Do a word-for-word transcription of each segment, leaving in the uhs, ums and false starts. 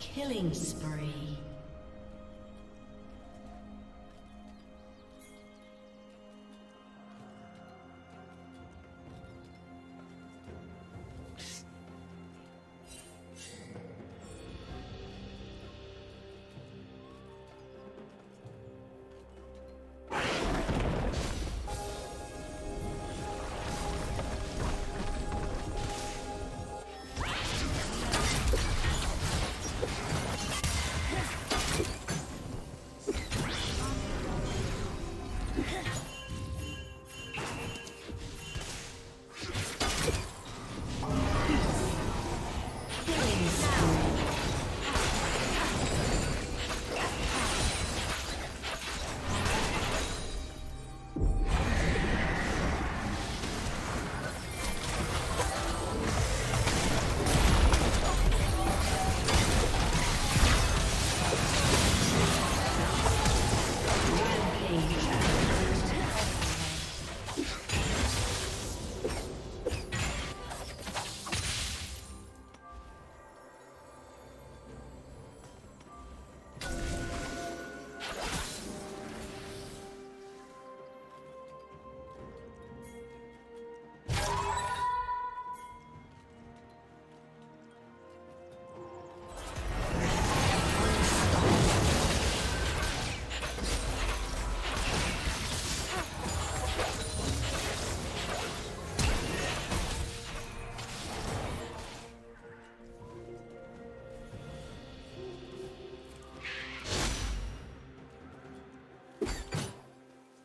Killing spree.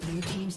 Blue team's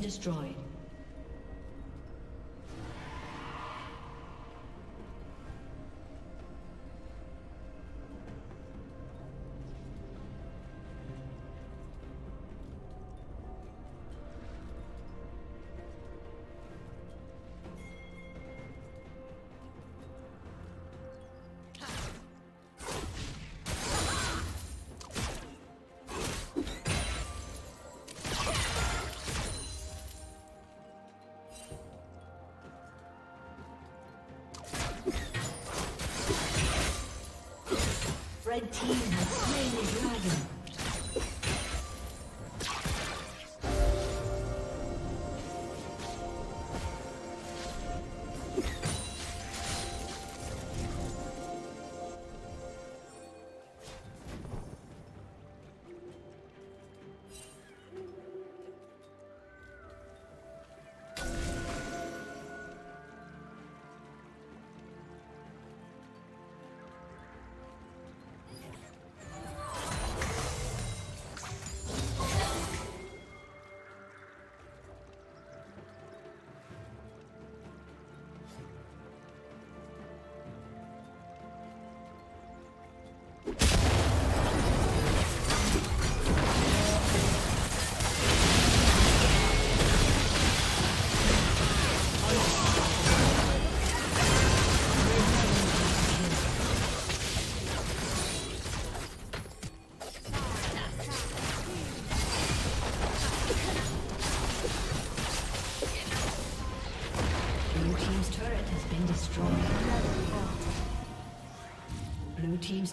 Destroyed. Red team has slain the dragon. Blue team's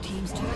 Team's turn.